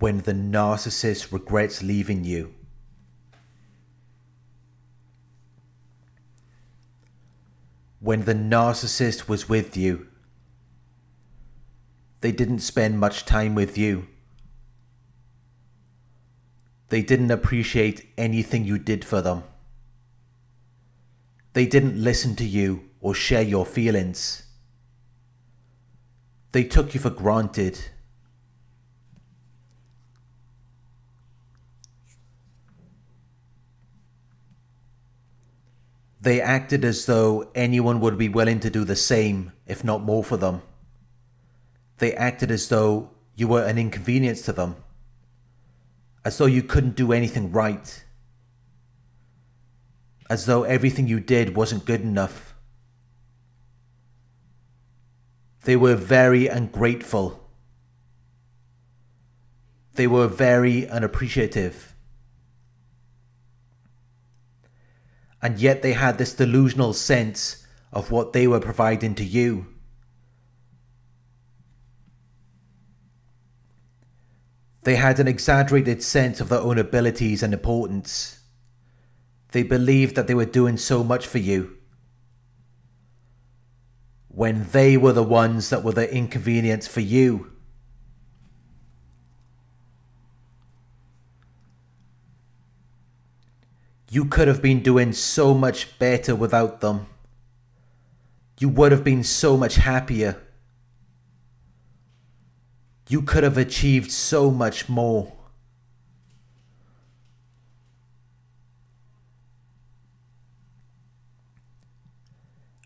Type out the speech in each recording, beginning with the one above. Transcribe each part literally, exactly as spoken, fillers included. when the narcissist regrets leaving you. When the narcissist was with you, they didn't spend much time with you. They didn't appreciate anything you did for them. They didn't listen to you or share your feelings. They took you for granted. They acted as though anyone would be willing to do the same, if not more for them. They acted as though you were an inconvenience to them, as though you couldn't do anything right, as though everything you did wasn't good enough. They were very ungrateful. They were very unappreciative. And yet they had this delusional sense of what they were providing to you. They had an exaggerated sense of their own abilities and importance. They believed that they were doing so much for you, when they were the ones that were the inconvenience for you. You could have been doing so much better without them. You would have been so much happier. You could have achieved so much more.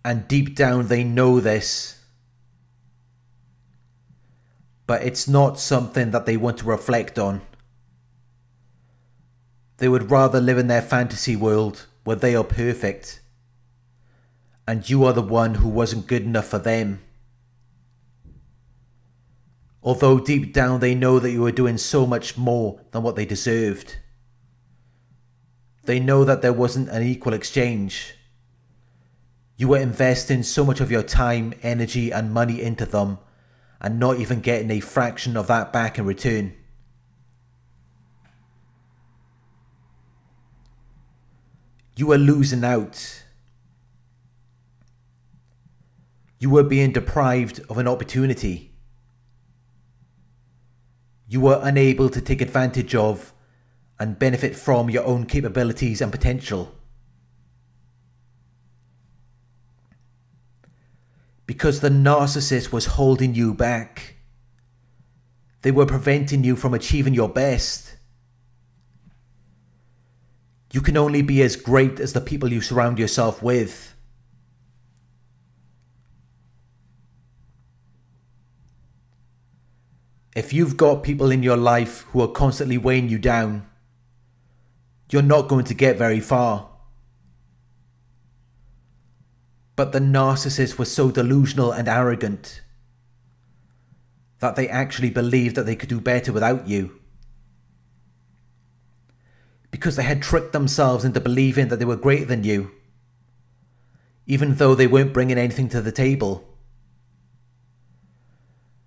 And deep down they know this. But it's not something that they want to reflect on. They would rather live in their fantasy world where they are perfect, and you are the one who wasn't good enough for them. Although deep down they know that you are doing so much more than what they deserved. They know that there wasn't an equal exchange. You were investing so much of your time, energy and money into them and not even getting a fraction of that back in return. You were losing out. You were being deprived of an opportunity. You were unable to take advantage of and benefit from your own capabilities and potential. Because the narcissist was holding you back. They were preventing you from achieving your best. You can only be as great as the people you surround yourself with. If you've got people in your life who are constantly weighing you down, you're not going to get very far. But the narcissist was so delusional and arrogant that they actually believed that they could do better without you. Because they had tricked themselves into believing that they were greater than you, even though they weren't bringing anything to the table.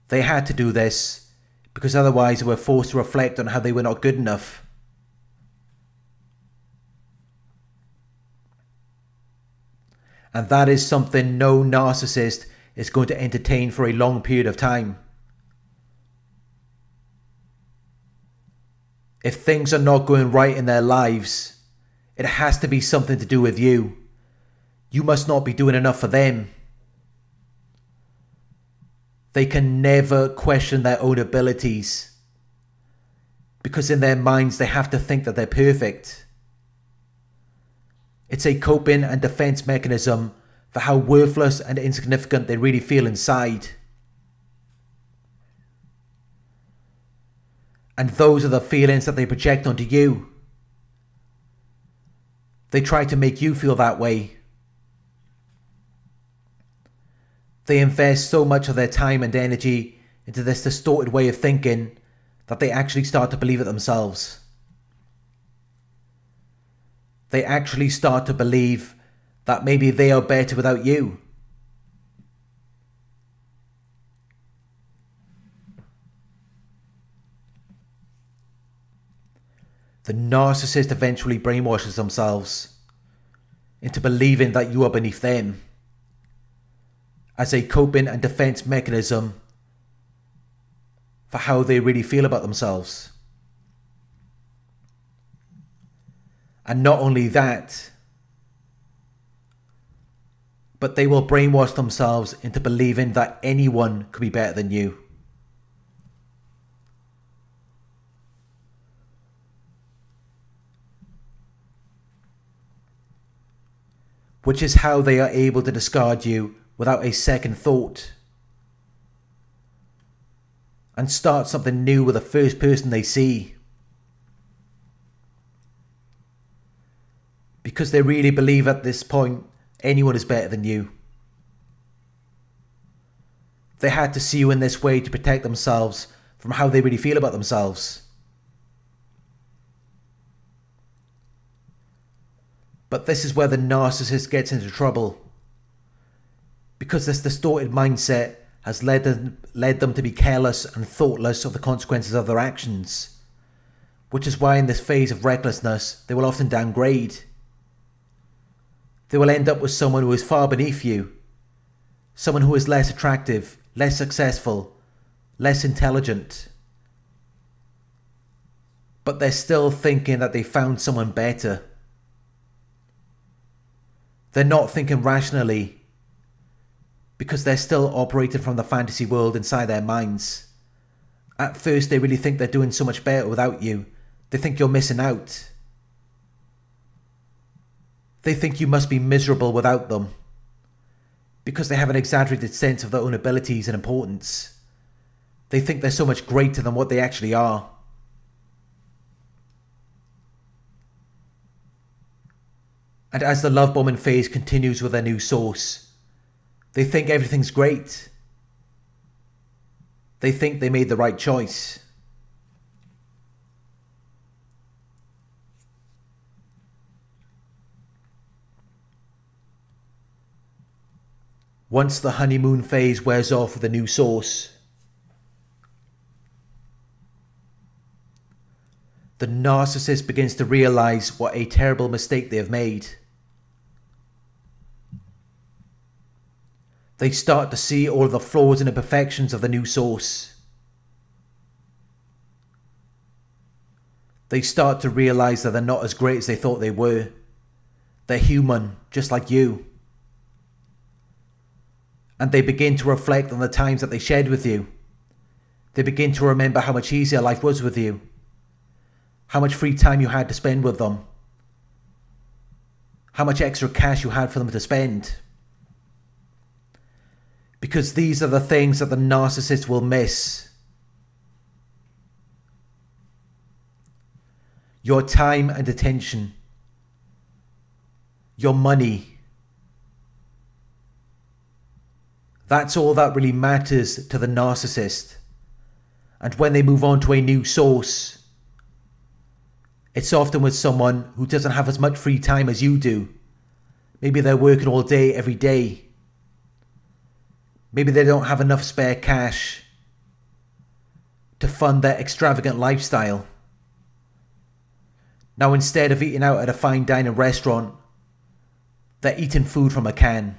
They had to do this because otherwise they were forced to reflect on how they were not good enough. And that is something no narcissist is going to entertain for a long period of time. If things are not going right in their lives, it has to be something to do with you. You must not be doing enough for them. They can never question their own abilities, because in their minds they have to think that they're perfect. It's a coping and defense mechanism for how worthless and insignificant they really feel inside. And those are the feelings that they project onto you. They try to make you feel that way. They invest so much of their time and energy into this distorted way of thinking that they actually start to believe it themselves. They actually start to believe that maybe they are better without you. The narcissist eventually brainwashes themselves into believing that you are beneath them as a coping and defense mechanism for how they really feel about themselves. And not only that, but they will brainwash themselves into believing that anyone could be better than you. Which is how they are able to discard you without a second thought and start something new with the first person they see. Because they really believe at this point anyone is better than you. They had to see you in this way to protect themselves from how they really feel about themselves. But this is where the narcissist gets into trouble, because this distorted mindset has led them, led them to be careless and thoughtless of the consequences of their actions, which is why in this phase of recklessness they will often downgrade. They will end up with someone who is far beneath you, someone who is less attractive, less successful, less intelligent, but they're still thinking that they found someone better. They're not thinking rationally because they're still operating from the fantasy world inside their minds. At first they really think they're doing so much better without you. They think you're missing out. They think you must be miserable without them because they have an exaggerated sense of their own abilities and importance. They think they're so much greater than what they actually are. And as the love bombing phase continues with their new source, they think everything's great. They think they made the right choice. Once the honeymoon phase wears off with the new source, the narcissist begins to realize what a terrible mistake they have made. They start to see all of the flaws and imperfections of the new source. They start to realize that they're not as great as they thought they were. They're human, just like you. And they begin to reflect on the times that they shared with you. They begin to remember how much easier life was with you. How much free time you had to spend with them. How much extra cash you had for them to spend. Because these are the things that the narcissist will miss. Your time and attention. Your money. That's all that really matters to the narcissist. And when they move on to a new source, it's often with someone who doesn't have as much free time as you do. Maybe they're working all day, every day. Maybe they don't have enough spare cash to fund their extravagant lifestyle. Now, instead of eating out at a fine dining restaurant, they're eating food from a can.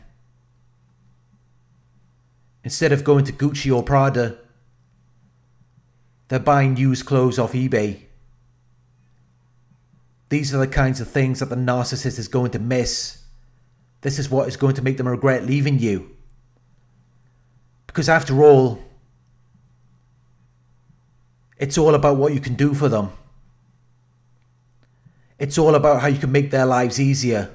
Instead of going to Gucci or Prada, they're buying used clothes off eBay. These are the kinds of things that the narcissist is going to miss. This is what is going to make them regret leaving you. Because after all, it's all about what you can do for them. It's all about how you can make their lives easier.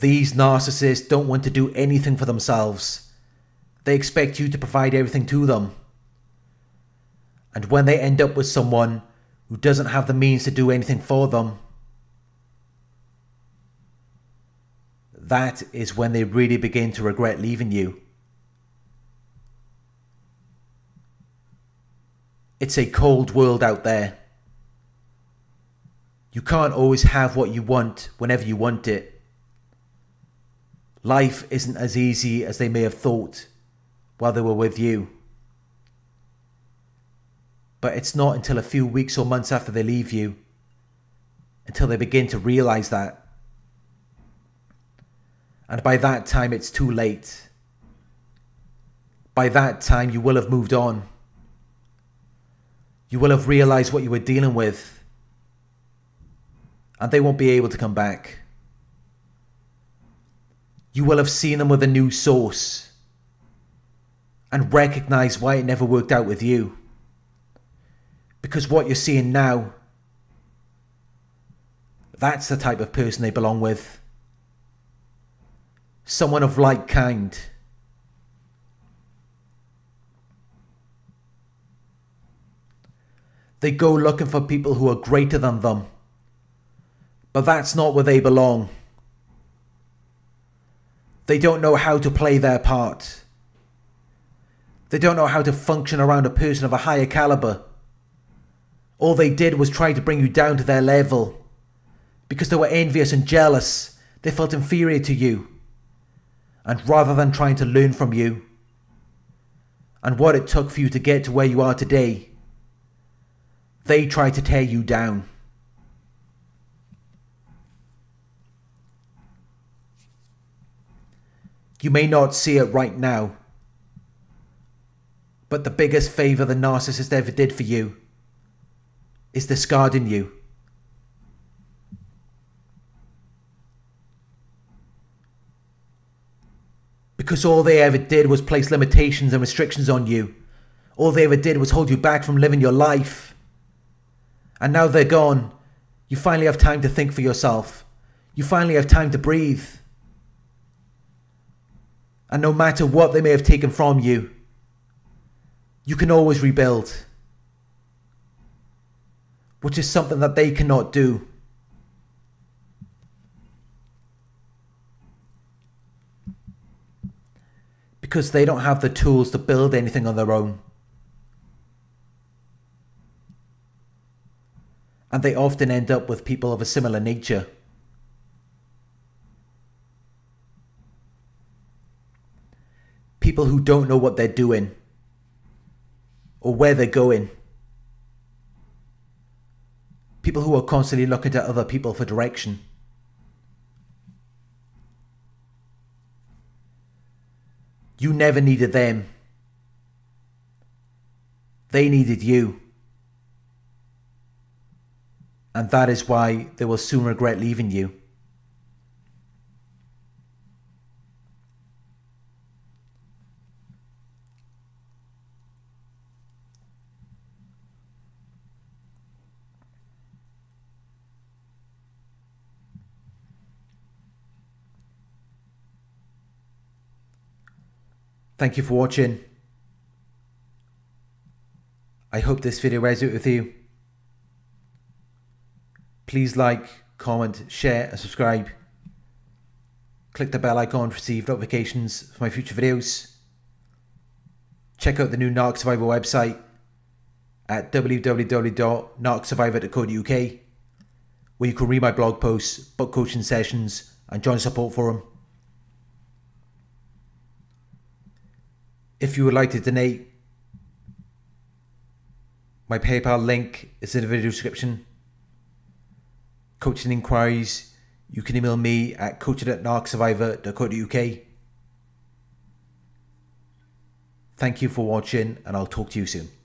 These narcissists don't want to do anything for themselves. They expect you to provide everything to them. And when they end up with someone who doesn't have the means to do anything for them, that is when they really begin to regret leaving you. It's a cold world out there. You can't always have what you want whenever you want it. Life isn't as easy as they may have thought while they were with you. but it's not until a few weeks or months after they leave you until they begin to realize that. And by that time, it's too late. By that time, you will have moved on. You will have realized what you were dealing with, and they won't be able to come back. You will have seen them with a new source and recognized why it never worked out with you. Because what you're seeing now, that's the type of person they belong with. Someone of like kind. They go looking for people who are greater than them, but that's not where they belong. They don't know how to play their part. They don't know how to function around a person of a higher caliber. All they did was try to bring you down to their level because they were envious and jealous. They felt inferior to you. And rather than trying to learn from you and what it took for you to get to where you are today, they try to tear you down. You may not see it right now, but the biggest favor the narcissist ever did for you is discarding you. Because all they ever did was place limitations and restrictions on you. All they ever did was hold you back from living your life. And now they're gone. You finally have time to think for yourself. You finally have time to breathe. And no matter what they may have taken from you, you can always rebuild. Which is something that they cannot do. Because they don't have the tools to build anything on their own. And they often end up with people of a similar nature. People who don't know what they're doing or where they're going. People who are constantly looking to other people for direction. You never needed them. They needed you. And that is why they will soon regret leaving you. Thank you for watching. I hope this video resonated with you. Please like, comment, share and subscribe. Click the bell icon to receive notifications for my future videos. Check out the new Narc Survivor website at w w w dot narc survivor dot co dot u k, where you can read my blog posts, book coaching sessions and join a support forum. If you would like to donate, my PayPal link is in the video description. Coaching inquiries, you can email me at coaching at narc survivor dot co dot u k. Thank you for watching, and I'll talk to you soon.